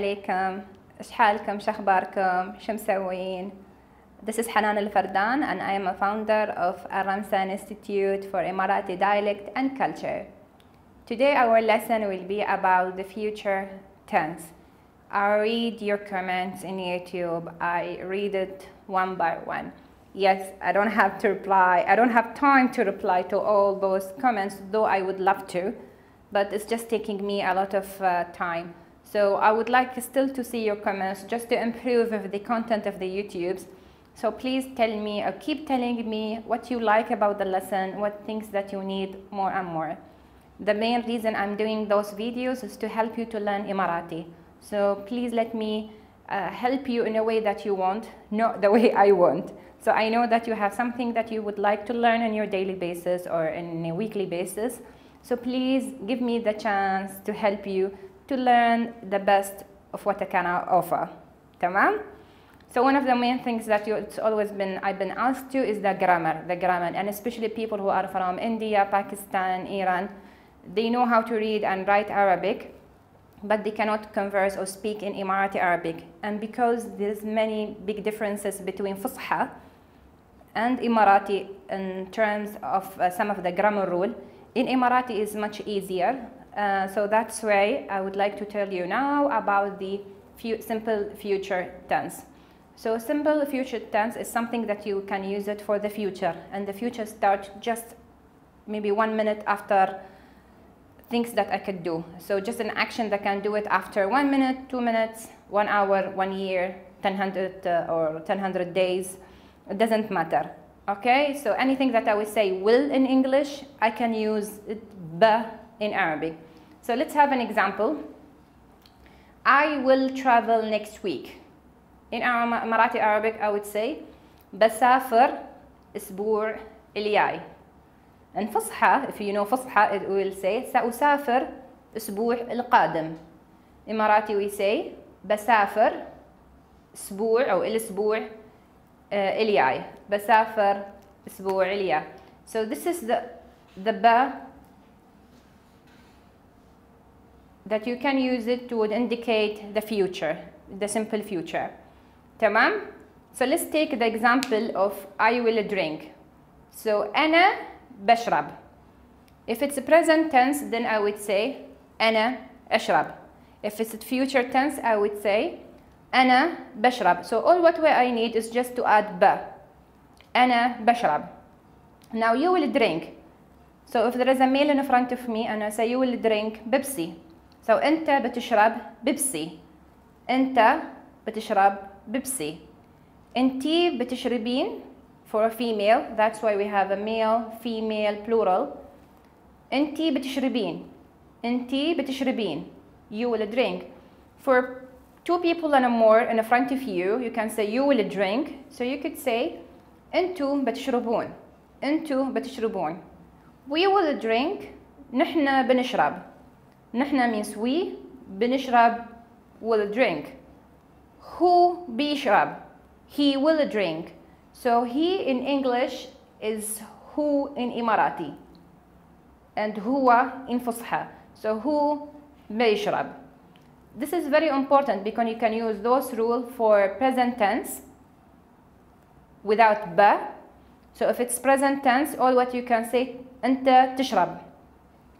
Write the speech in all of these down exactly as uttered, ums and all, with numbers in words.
عليكم؟ إيش حالكم؟ شو أخباركم؟ شو مسوين؟ This is Hanan al-Fardan and I am a founder of Al Ramsan Institute for Emirati Dialect and Culture. Today our lesson will be about the future tense. I read your comments in YouTube. I read it one by one. Yes, I don't have to reply. I don't have time to reply to all those comments, though I would love to, but it's just taking me a lot of uh, time. So I would like still to see your comments just to improve the content of the YouTubes. So please tell me or keep telling me what you like about the lesson, what things that you need more and more. The main reason I'm doing those videos is to help you to learn Emirati. So please let me uh, help you in a way that you want, not the way I want. So I know that you have something that you would like to learn on your daily basis or on a weekly basis. So please give me the chance to help you to learn the best of what I can offer. تمام? So one of the main things that you, it's always been I've been asked to is the grammar, the grammar, and especially people who are from India, Pakistan, Iran, they know how to read and write Arabic, but they cannot converse or speak in Emirati Arabic. And because there's many big differences between Fusha and Emirati in terms of uh, some of the grammar rule, in Emirati is much easier. Uh, so that's why I would like to tell you now about the few simple future tense. So simple future tense is something that you can use it for the future, and the future starts just maybe one minute after things that I could do. So just an action that can do it after one minute, two minutes, one hour, one year, ten hundred uh, or ten hundred days. It doesn't matter. Okay, so anything that I would say will in English, I can use it ba in Arabic. So let's have an example. I will travel next week. In Emirati Arabic, I would say بسافر أسبوع الجاي. In Fusha, if you know Fusha, it will say سأسافر أسبوع القادم. Emirati we say بسافر أسبوع أو الأسبوع الجاي. بسافر أسبوع الجاي. So this is the the ba that you can use it to indicate the future, the simple future. تمام. So let's take the example of I will drink. So أنا بشرب. If it's a present tense, then I would say أنا أشرب. If it's a future tense, I would say أنا بشرب. So all what I need is just to add ب. أنا بشرب. Now you will drink. So if there is a male in front of me and I say you will drink بيبسي. So أنت بتشرب بيبسي. أنت بتشرب Bipsi. Inti بتشربين for a female. That's why we have a male, female, plural. Inti بتشربين. Inti بتشربين. You will drink. For two people and more in front of you, you can say you will drink. So you could say انتو بتشربون. انتو بتشربون. We will drink. نحن بنشرب. نحن means we. بنشرب will drink. Who بيشرب? He will drink. So he in English is who in Emirati, and هو in Fusha. So who بيشرب? This is very important because you can use those rules for present tense without ب. So if it's present tense, all what you can say أنت تشرب.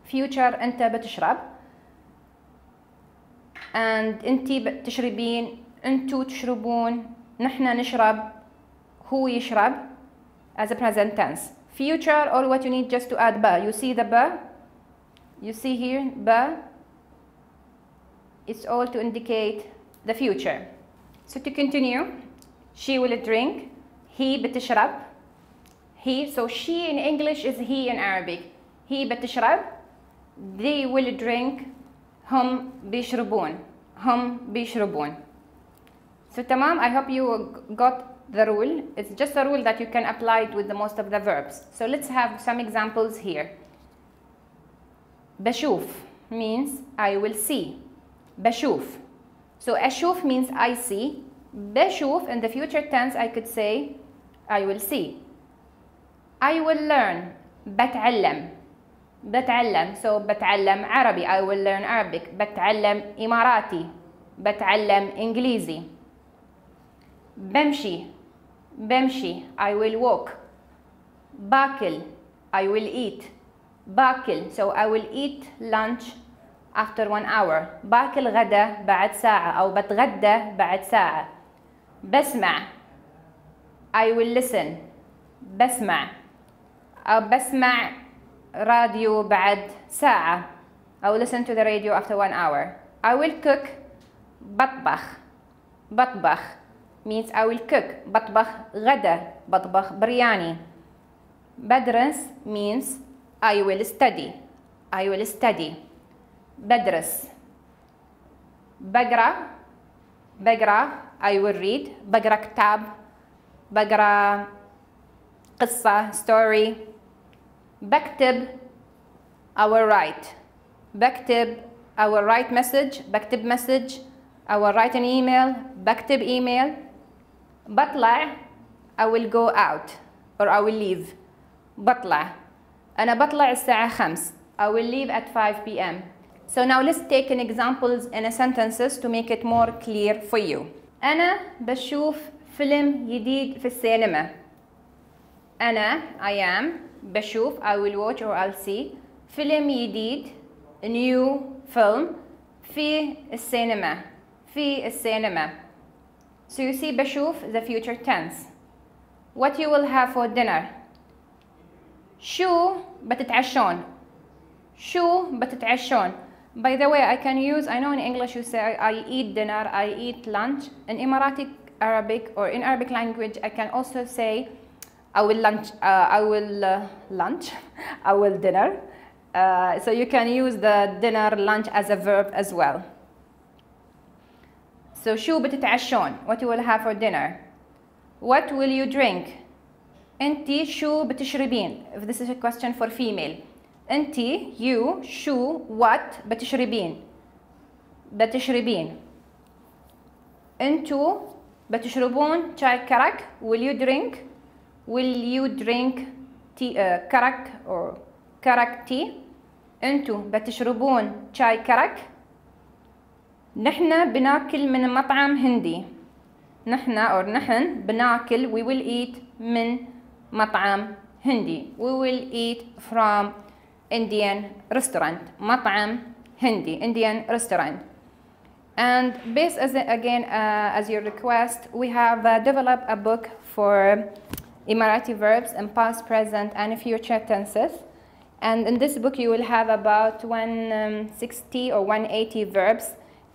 Future أنت بتشرب. And أنتي بتشربين. أنتو تشربون. نحن نشرب. هو يشرب. As a present tense. Future, all what you need just to add ba. You see the ba? You see here ba? It's all to indicate the future. So to continue, she will drink. He بتشرب. He, so she in English is he in Arabic. He بتشرب. They will drink. هم بيشربون. هم بيشربون. So tamam, I hope you got the rule. It's just a rule that you can apply it with the most of the verbs. So let's have some examples here. بشوف means I will see. بشوف. So أشوف means I see. بشوف in the future tense I could say I will see. I will learn. بتعلم. بتعلم. So بتعلم عربي. I will learn Arabic. بتعلم إماراتي. بتعلم إنجليزي. بمشي بمشي I will walk. باكل I will eat. باكل so I will eat lunch after one hour. باكل غدا بعد ساعة أو بتغدى بعد ساعة. بسمع I will listen. بسمع أو بسمع راديو بعد ساعة أو listen to the radio after one hour. I will cook. بطبخ بطبخ means I will cook. بطبخ غدا بطبخ برياني. بدرس means I will study. I will study. بدرس. بقرأ بقرأ I will read. بقرأ كتاب بقرأ قصة story. بكتب I will write. بكتب I will write message. بكتب message I will write an email. بكتب email. بطلع I will go out or I will leave. بطلع أنا بطلع الساعة خمس. I will leave at five p m So now let's take an examples in a sentences to make it more clear for you. أنا بشوف فيلم جديد في السينما. أنا I am بشوف I will watch or I'll see فيلم جديد new film في السينما. في السينما. So you see بشوف the future tense. What you will have for dinner. شو بتتعشون. شو بتتعشون. By the way, I can use, I know in English you say I eat dinner, I eat lunch. In Emirati Arabic or in Arabic language, I can also say I will lunch, uh, I will uh, lunch, I will dinner. Uh, so you can use the dinner, lunch as a verb as well. So شو بتتعشون. What you will have for dinner. What will you drink. أنتي شو بتشربين. If this is a question for female. أنتي you شو what بتشربين. بتشربين. أنتو بتشربون شاي كرك. Will you drink. Will you drink tea, uh, كرك or كرك tea. أنتو بتشربون شاي كرك. نحن بناكل من مطعم هندي. نحن أو نحن بناكل we will eat من مطعم هندي. We will eat from Indian restaurant. مطعم هندي Indian restaurant. And based as again uh, as your request, we have uh, developed a book for Emirati verbs in past, present, and future tenses. And in this book, you will have about one hundred sixty or one hundred eighty verbs.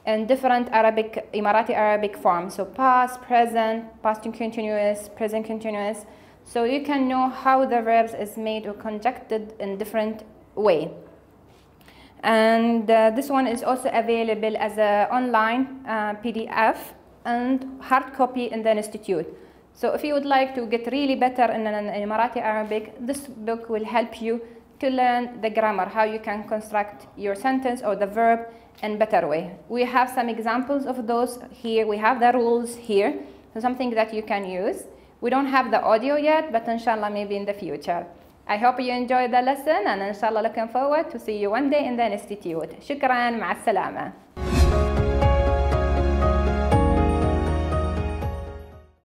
And different Arabic, Emirati Arabic forms. So past, present, past continuous, present continuous. So you can know how the verbs is made or conjected in different way. And uh, this one is also available as an online uh, P D F and hard copy in the institute. So if you would like to get really better in, in Emirati Arabic, this book will help you to learn the grammar, how you can construct your sentence or the verb in better way. We have some examples of those here. We have the rules here, so something that you can use. We don't have the audio yet, but inshallah maybe in the future. I hope you enjoyed the lesson and inshallah looking forward to see you one day in the institute. Shukran, ma'a salama.